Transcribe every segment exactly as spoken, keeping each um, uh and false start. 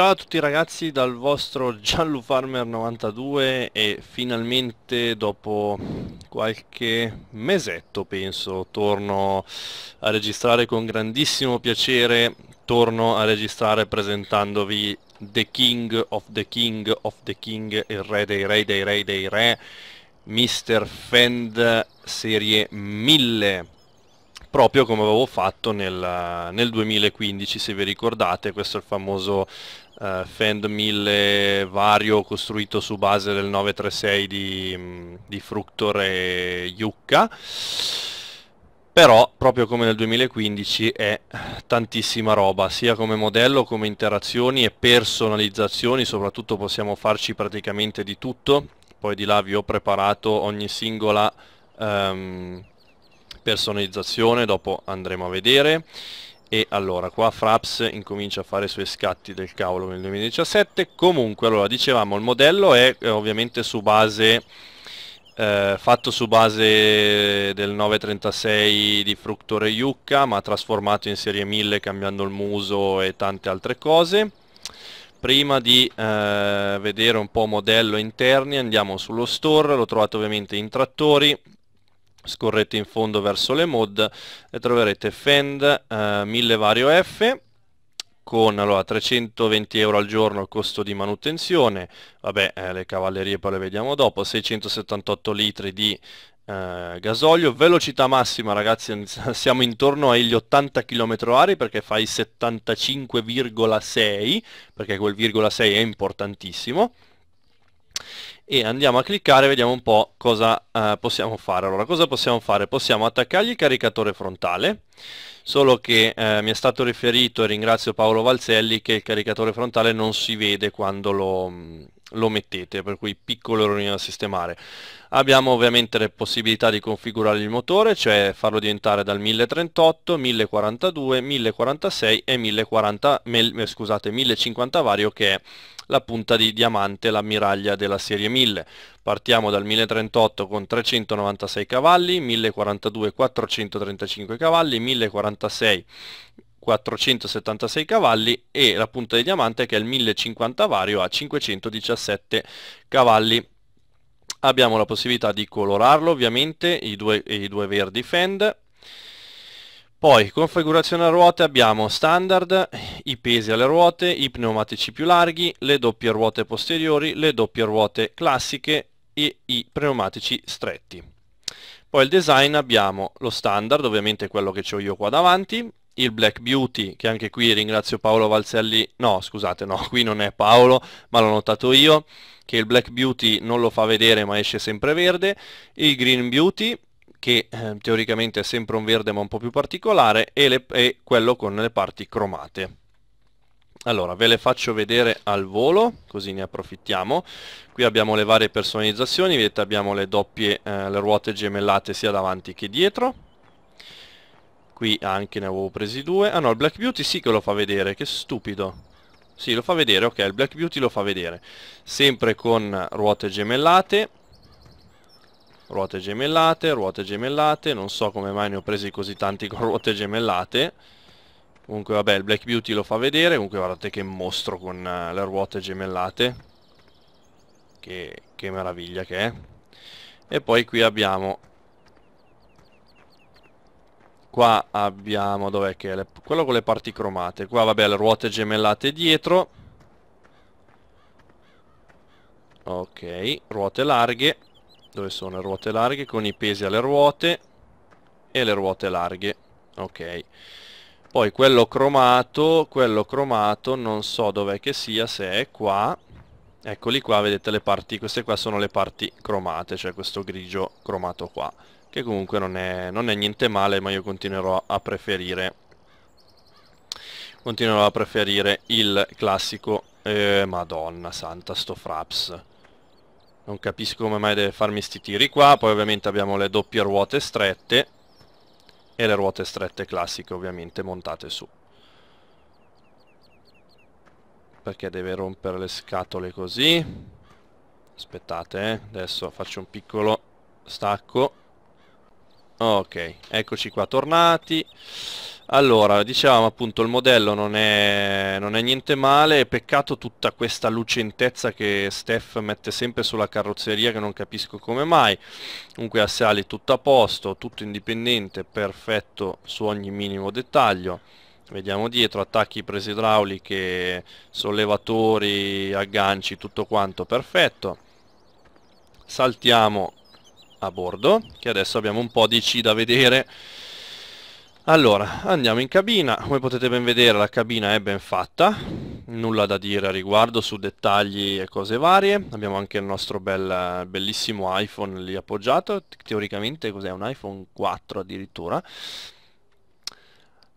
Ciao a tutti ragazzi dal vostro GianluFarmer novantadue e finalmente dopo qualche mesetto penso torno a registrare con grandissimo piacere, torno a registrare presentandovi The King of the King of the King, il re dei re dei re dei re, mister Fendt serie mille. Proprio come avevo fatto nel, nel duemilaquindici, se vi ricordate. Questo è il famoso uh, Fendt mille vario costruito su base del nove tre sei di, di Fructor e Yucca. Però, proprio come nel duemilaquindici, è tantissima roba, sia come modello, come interazioni e personalizzazioni. Soprattutto possiamo farci praticamente di tutto. Poi di là vi ho preparato ogni singola... Um, personalizzazione, dopo andremo a vedere. E allora qua Fraps incomincia a fare i suoi scatti del cavolo nel duemiladiciassette. Comunque, allora, dicevamo, il modello è eh, ovviamente su base eh, fatto su base del nove trentasei di Fructor e Yucca, ma trasformato in serie mille cambiando il muso e tante altre cose. Prima di eh, vedere un po' modello interni, andiamo sullo store. Lo trovate ovviamente in trattori, scorrete in fondo verso le mod e troverete Fendt eh, mille vario F con, allora, trecentoventi euro al giorno il costo di manutenzione. Vabbè, eh, le cavallerie poi le vediamo dopo. Seicentosettantotto litri di eh, gasolio. Velocità massima, ragazzi, siamo intorno agli ottanta chilometri orari perché fai settantacinque virgola sei, perché quel virgola sei è importantissimo. E andiamo a cliccare e vediamo un po' cosa eh, possiamo fare. Allora, cosa possiamo fare? Possiamo attaccargli il caricatore frontale, solo che eh, mi è stato riferito, e ringrazio Paolo Valzelli, che il caricatore frontale non si vede quando lo, lo mettete, per cui piccolo errorino da sistemare. Abbiamo ovviamente le possibilità di configurare il motore, cioè farlo diventare dal mille trentotto, mille quarantadue, mille quarantasei e mille quaranta, me, scusate, mille cinquanta vario, che è la punta di diamante, l'ammiraglia della serie mille. Partiamo dal mille trentotto con trecentonovantasei cavalli, mille quarantadue quattrocentotrentacinque cavalli, mille quarantasei quattrocentosettantasei cavalli e la punta di diamante, che è il mille cinquanta vario, a cinquecentodiciassette cavalli. Abbiamo la possibilità di colorarlo, ovviamente, i due, i due verdi Fendt. Poi configurazione a ruote, abbiamo standard, i pesi alle ruote, i pneumatici più larghi, le doppie ruote posteriori, le doppie ruote classiche e i pneumatici stretti. Poi il design, abbiamo lo standard, ovviamente quello che ho io qua davanti, il Black Beauty, che anche qui ringrazio Paolo Valzelli, no scusate, no, qui non è Paolo, ma l'ho notato io, che il Black Beauty non lo fa vedere ma esce sempre verde, il Green Beauty, che eh, teoricamente è sempre un verde ma un po' più particolare, e, le, e quello con le parti cromate. Allora, ve le faccio vedere al volo, così ne approfittiamo. Qui abbiamo le varie personalizzazioni, vedete, abbiamo le doppie, eh, le ruote gemellate sia davanti che dietro. Qui anche ne avevo presi due. Ah no, il Black Beauty sì che lo fa vedere, che stupido. Sì, lo fa vedere, ok, il Black Beauty lo fa vedere. Sempre con ruote gemellate. Ruote gemellate, ruote gemellate, non so come mai ne ho presi così tanti con ruote gemellate. Comunque vabbè, il Black Beauty lo fa vedere. Comunque guardate che mostro con uh, le ruote gemellate, che, che meraviglia che è. E poi qui abbiamo Qua abbiamo, dov'è che è? Le, quello con le parti cromate. Qua vabbè, le ruote gemellate dietro. Ok, ruote larghe. Dove sono le ruote larghe? Con i pesi alle ruote e le ruote larghe. Ok. Poi quello cromato, quello cromato, non so dov'è che sia, se è qua. Eccoli qua, vedete le parti, queste qua sono le parti cromate, cioè questo grigio cromato qua, che comunque non è, non è niente male, ma io continuerò a preferire continuerò a preferire il classico. Eh, madonna santa, sto Fraps, non capisco come mai deve farmi sti tiri qua. Poi ovviamente abbiamo le doppie ruote strette e le ruote strette classiche, ovviamente montate su, perché deve rompere le scatole così. Aspettate, eh. Adesso faccio un piccolo stacco. Ok, eccoci qua tornati. Allora, dicevamo appunto, il modello non è, non è niente male, peccato tutta questa lucentezza che Steph mette sempre sulla carrozzeria, che non capisco come mai. Comunque assali tutto a posto, tutto indipendente, perfetto su ogni minimo dettaglio. Vediamo dietro, attacchi, prese idrauliche, sollevatori, agganci, tutto quanto perfetto. Saltiamo a bordo, che adesso abbiamo un po' di C da vedere. Allora, andiamo in cabina. Come potete ben vedere, la cabina è ben fatta, nulla da dire a riguardo su dettagli e cose varie. Abbiamo anche il nostro bel, bellissimo iPhone lì appoggiato, teoricamente cos'è, un iPhone quattro addirittura.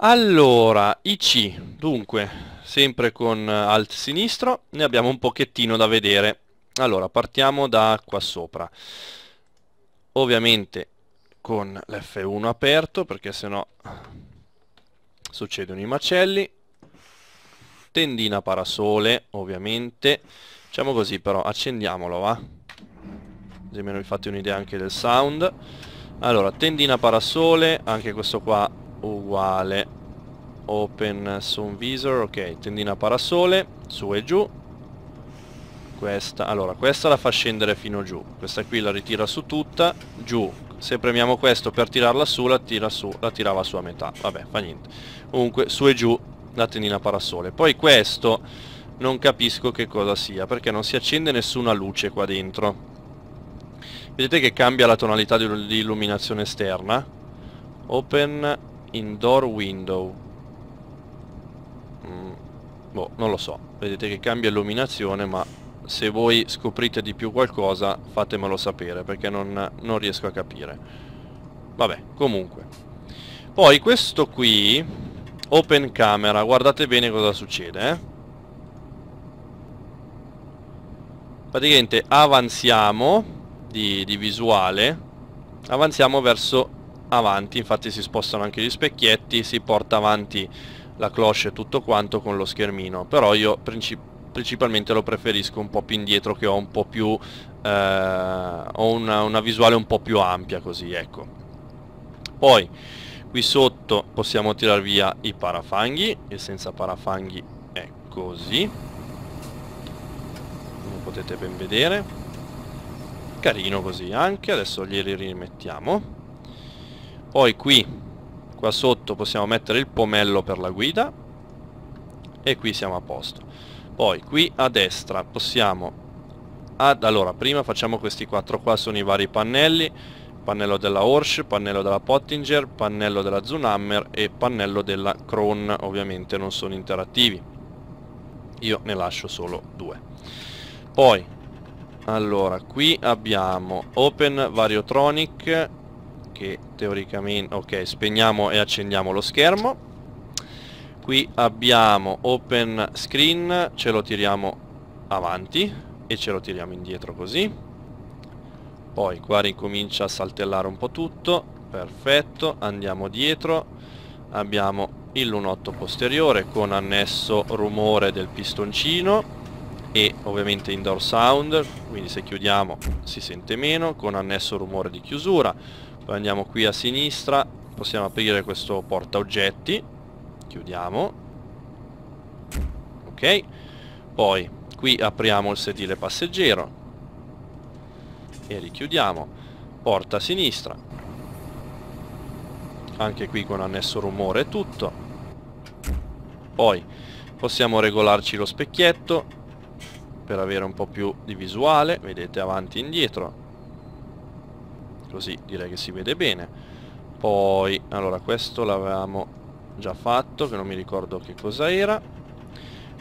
Allora, I C, dunque, sempre con alt sinistro, ne abbiamo un pochettino da vedere. Allora, partiamo da qua sopra, ovviamente con l'F uno aperto, perché sennò succedono i macelli. Tendina parasole, ovviamente, diciamo così, però accendiamolo, va, così almeno vi fate un'idea anche del sound. Allora, tendina parasole, anche questo qua uguale, open sun visor, ok, tendina parasole, su e giù. Questa, allora, questa la fa scendere fino giù, questa qui la ritira su tutta, giù. Se premiamo questo per tirarla su, la tira su, la tirava su a metà, vabbè, fa niente. Comunque, su e giù la tendina parasole. Poi questo non capisco che cosa sia, perché non si accende nessuna luce qua dentro. Vedete che cambia la tonalità di, di illuminazione esterna. Open indoor window. Mm, boh, non lo so. Vedete che cambia illuminazione, ma se voi scoprite di più qualcosa fatemelo sapere, perché non, non riesco a capire. Vabbè, comunque. Poi questo qui, open camera, guardate bene cosa succede, eh? Praticamente avanziamo di, di visuale, avanziamo verso avanti, infatti si spostano anche gli specchietti, si porta avanti la cloche e tutto quanto con lo schermino, però io principalmente principalmente lo preferisco un po' più indietro, che ho un po' più eh, ho una, una visuale un po' più ampia, così, ecco. Poi qui sotto possiamo tirar via i parafanghi, e senza parafanghi è così, come potete ben vedere, carino così anche. Adesso glieli rimettiamo. Poi qui, qua sotto possiamo mettere il pomello per la guida, e qui siamo a posto. Poi qui a destra possiamo ad, allora prima facciamo questi quattro qua, sono i vari pannelli, pannello della Horsh, pannello della Pottinger, pannello della Zunammer e pannello della Kron, ovviamente non sono interattivi, io ne lascio solo due. Poi allora qui abbiamo open VarioTronic, che teoricamente, ok, spegniamo e accendiamo lo schermo. Qui abbiamo open screen, ce lo tiriamo avanti e ce lo tiriamo indietro così. Poi qua ricomincia a saltellare un po' tutto, perfetto, andiamo dietro. Abbiamo il lunotto posteriore con annesso rumore del pistoncino e ovviamente indoor sound, quindi se chiudiamo si sente meno, con annesso rumore di chiusura. Poi andiamo qui a sinistra, possiamo aprire questo portaoggetti, chiudiamo, ok. Poi qui apriamo il sedile passeggero e richiudiamo, porta a sinistra, anche qui con annesso rumore e tutto. Poi possiamo regolarci lo specchietto per avere un po' più di visuale, vedete, avanti e indietro, così direi che si vede bene. Poi allora questo l'avevamo già fatto, che non mi ricordo che cosa era.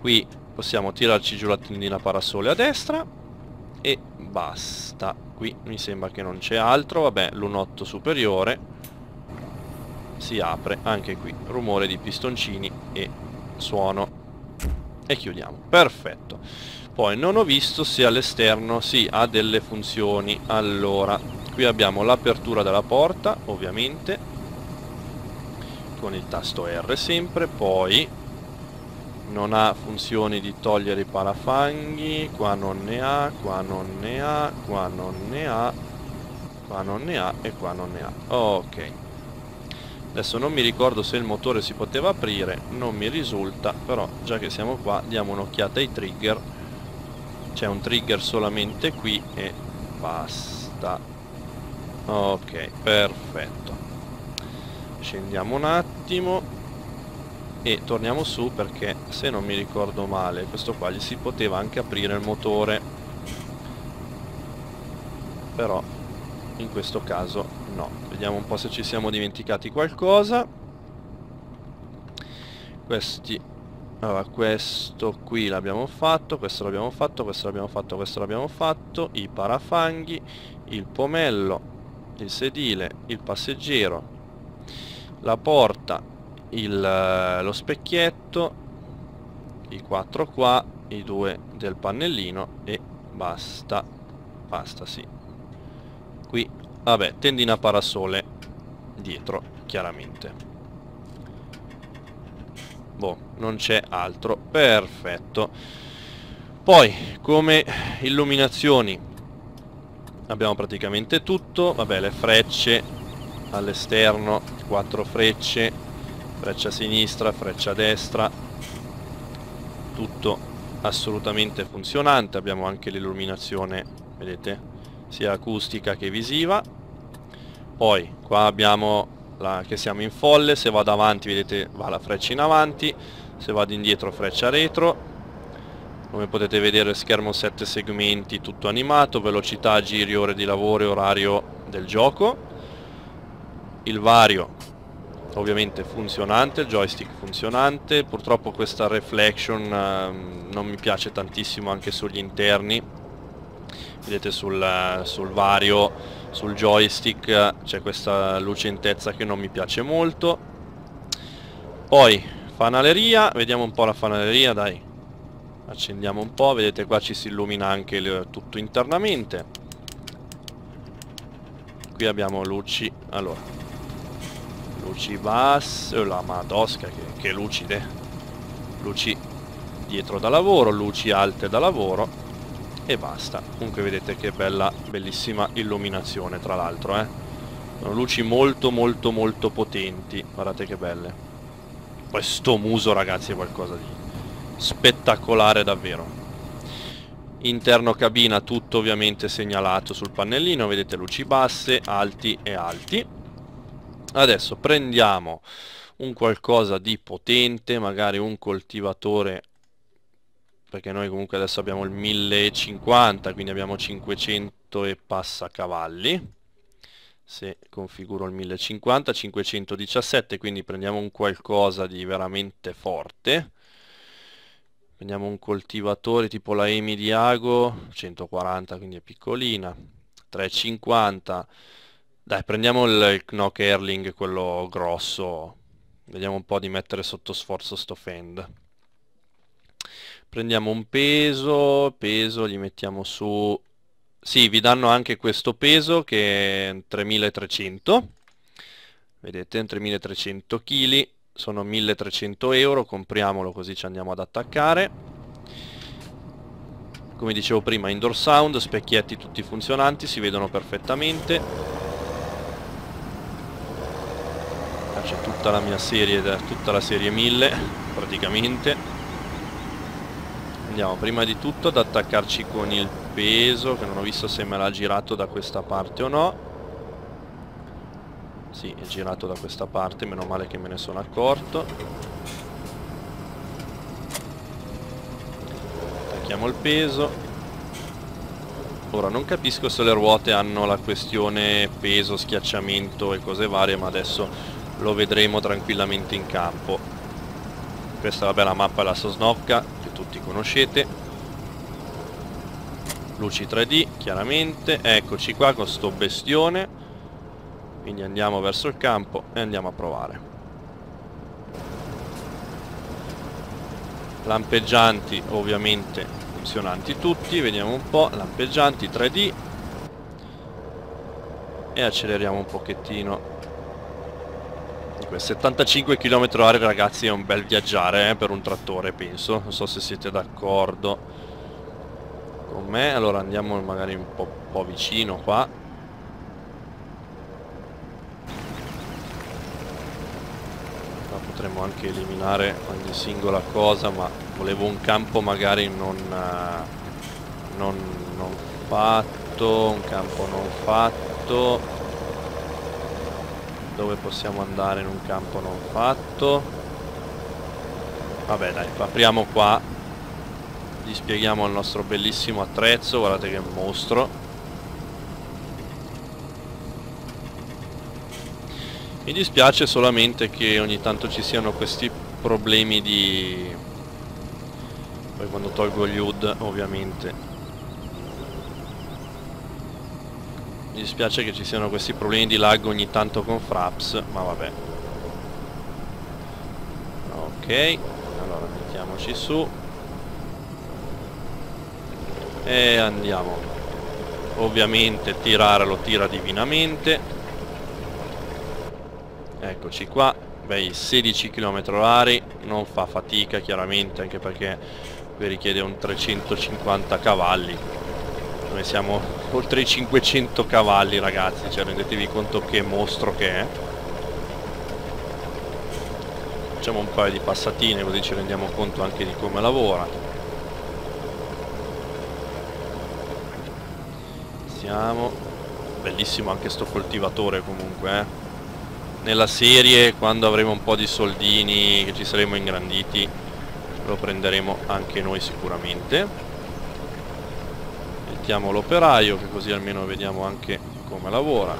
Qui possiamo tirarci giù la tendina parasole a destra e basta. Qui mi sembra che non c'è altro. Vabbè, lunotto superiore si apre, anche qui rumore di pistoncini e suono, e chiudiamo, perfetto. Poi non ho visto se all'esterno si ha delle funzioni. Allora qui abbiamo l'apertura della porta, ovviamente con il tasto R sempre. Poi non ha funzioni di togliere i parafanghi, qua non ne ha, qua non ne ha, qua non ne ha, qua non ne ha e qua non ne ha, ok. Adesso non mi ricordo se il motore si poteva aprire, non mi risulta, però già che siamo qua diamo un'occhiata ai trigger. C'è un trigger solamente qui e basta. Ok, perfetto. Scendiamo un attimo e torniamo su, perché se non mi ricordo male questo qua gli si poteva anche aprire il motore, però in questo caso no. Vediamo un po' se ci siamo dimenticati qualcosa. Questi, allora, questo qui l'abbiamo fatto, questo l'abbiamo fatto, questo l'abbiamo fatto, questo l'abbiamo fatto, i parafanghi, il pomello, il sedile, il passeggero, la porta, il, lo specchietto, i quattro qua, i due del pannellino e basta. Basta, sì. Qui vabbè, tendina parasole dietro, chiaramente. Boh, non c'è altro. Perfetto. Poi, come illuminazioni, abbiamo praticamente tutto. Vabbè, le frecce all'esterno, quattro frecce, freccia sinistra, freccia destra. Tutto assolutamente funzionante. Abbiamo anche l'illuminazione, vedete? Sia acustica che visiva. Poi qua abbiamo la, che siamo in folle, se vado avanti vedete va la freccia in avanti, se vado indietro freccia retro. Come potete vedere schermo sette segmenti, tutto animato, velocità, giri, ore di lavoro e orario del gioco. Il vario ovviamente funzionante, il joystick funzionante. Purtroppo questa reflection eh, non mi piace tantissimo anche sugli interni. Vedete sul, sul vario, sul joystick c'è questa lucentezza che non mi piace molto. Poi fanaleria, vediamo un po' la fanaleria, dai. Accendiamo un po', vedete qua ci si illumina anche il, tutto internamente. Qui abbiamo luci, allora, luci basse, oh, la madosca che, che lucide. Luci dietro da lavoro, luci alte da lavoro. E basta. Comunque vedete che bella, bellissima illuminazione, tra l'altro, eh. Sono luci molto molto molto potenti. Guardate che belle. Questo muso, ragazzi, è qualcosa di spettacolare davvero. Interno cabina, tutto ovviamente segnalato sul pannellino. Vedete luci basse, alti e alti. Adesso prendiamo un qualcosa di potente, magari un coltivatore, perché noi comunque adesso abbiamo il mille e cinquanta, quindi abbiamo cinquecento e passa cavalli. Se configuro il mille e cinquanta, cinquecentodiciassette, quindi prendiamo un qualcosa di veramente forte. Prendiamo un coltivatore tipo la Emi Diago, centoquaranta, quindi è piccolina, trecentocinquanta. Dai, prendiamo il Knock Erling, quello grosso. Vediamo un po' di mettere sotto sforzo sto Fendt. Prendiamo un peso, peso, gli mettiamo su... Sì, vi danno anche questo peso che è tremilatrecento. Vedete, tremilatrecento chili, sono milletrecento euro, compriamolo così ci andiamo ad attaccare. Come dicevo prima, indoor sound, specchietti tutti funzionanti, si vedono perfettamente. C'è tutta la mia serie, tutta la serie mille praticamente. Andiamo prima di tutto ad attaccarci con il peso, che non ho visto se me l'ha girato da questa parte o no. Sì, è girato da questa parte, meno male che me ne sono accorto. Attacchiamo il peso. Ora non capisco se le ruote hanno la questione peso, schiacciamento e cose varie, ma adesso lo vedremo tranquillamente in campo. Questa vabbè, la mappa è la Sosnovka, tutti conoscete. Luci tre D, chiaramente. Eccoci qua con sto bestione. Quindi andiamo verso il campo e andiamo a provare. Lampeggianti ovviamente funzionanti tutti. Vediamo un po'. Lampeggianti tre D. E acceleriamo un pochettino. settantacinque chilometri orari, ragazzi, è un bel viaggiare eh, per un trattore, penso. Non so se siete d'accordo con me. Allora andiamo magari un po', un po' vicino qua. potremmo anche eliminare ogni singola cosa, ma volevo un campo magari non, non, non fatto, un campo non fatto, dove possiamo andare in un campo non fatto. Vabbè dai, apriamo qua, gli spieghiamo il nostro bellissimo attrezzo, guardate che mostro. Mi dispiace solamente che ogni tanto ci siano questi problemi di... Poi quando tolgo gli H U D ovviamente. Mi dispiace che ci siano questi problemi di lag ogni tanto con Fraps, ma vabbè. Ok, allora mettiamoci su. E andiamo. Ovviamente tirare lo tira divinamente. Eccoci qua, bei sedici chilometri orari, non fa fatica chiaramente, anche perché vi richiede un trecentocinquanta cavalli. Noi siamo oltre i cinquecento cavalli ragazzi, cioè rendetevi conto che mostro che è. Facciamo un paio di passatine così ci rendiamo conto anche di come lavora. Siamo, bellissimo anche sto coltivatore comunque, eh. Nella serie, quando avremo un po' di soldini, che ci saremo ingranditi, lo prenderemo anche noi sicuramente. Mettiamo l'operaio, che così almeno vediamo anche come lavora.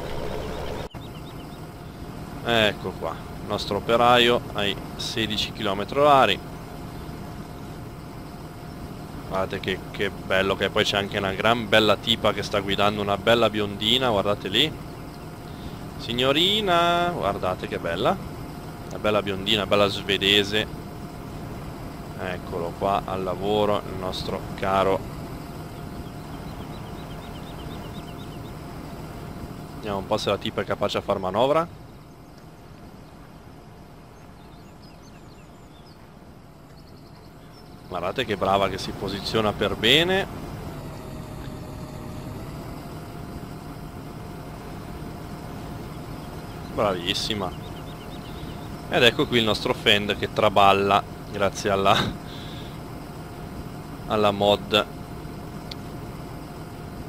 Ecco qua, il nostro operaio ai sedici chilometri orari. Guardate che, che bello che è. Poi c'è anche una gran bella tipa che sta guidando, una bella biondina, guardate lì. Signorina, guardate che bella, una bella biondina, bella svedese. Eccolo qua al lavoro il nostro caro. Vediamo un po' se la tipa è capace a far manovra. Guardate che brava che si posiziona per bene. Bravissima. Ed ecco qui il nostro Fendt che traballa grazie alla alla mod.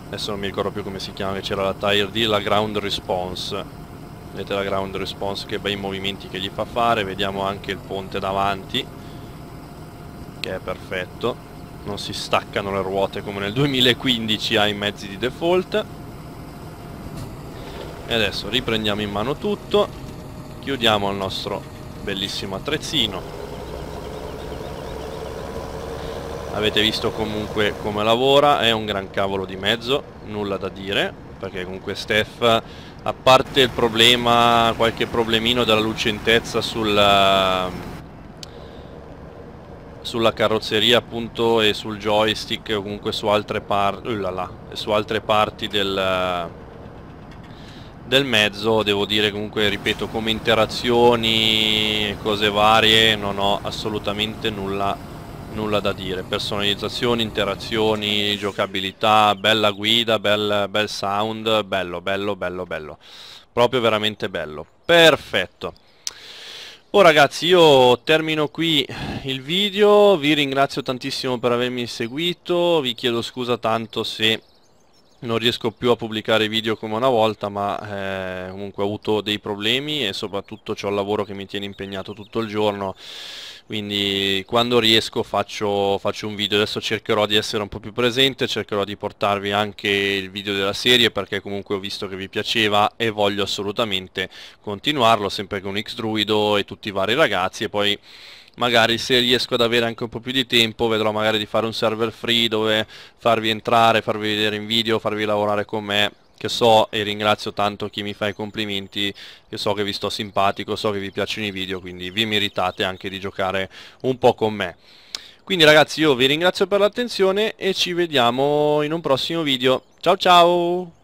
Adesso non mi ricordo più come si chiama, che c'era la Tire D, la Ground Response. Vedete la Ground Response, che bei movimenti che gli fa fare. Vediamo anche il ponte davanti, che è perfetto. Non si staccano le ruote come nel duemilaquindici ai mezzi di default. E adesso riprendiamo in mano tutto, chiudiamo il nostro bellissimo attrezzino. Avete visto comunque come lavora, è un gran cavolo di mezzo, nulla da dire, perché comunque Steph, a parte il problema, qualche problemino della lucentezza sulla, sulla carrozzeria appunto, e sul joystick, o comunque su altre, par uh, là là, su altre parti del... del mezzo, devo dire comunque, ripeto, come interazioni e cose varie non ho assolutamente nulla, nulla da dire. Personalizzazioni, interazioni, giocabilità, bella guida, bel, bel sound, bello, bello, bello, bello, proprio veramente bello, perfetto. Oh ragazzi, io termino qui il video, vi ringrazio tantissimo per avermi seguito, vi chiedo scusa tanto se non riesco più a pubblicare video come una volta, ma eh, comunque ho avuto dei problemi e soprattutto c'ho il lavoro che mi tiene impegnato tutto il giorno, quindi quando riesco faccio, faccio un video. Adesso cercherò di essere un po' più presente, cercherò di portarvi anche il video della serie, perché comunque ho visto che vi piaceva e voglio assolutamente continuarlo, sempre con X-Druido e tutti i vari ragazzi. E poi magari se riesco ad avere anche un po' più di tempo vedrò magari di fare un server free dove farvi entrare, farvi vedere in video, farvi lavorare con me, che so, e ringrazio tanto chi mi fa i complimenti, che so che vi sto simpatico, so che vi piacciono i video, quindi vi meritate anche di giocare un po' con me. Quindi ragazzi, io vi ringrazio per l'attenzione e ci vediamo in un prossimo video. Ciao ciao!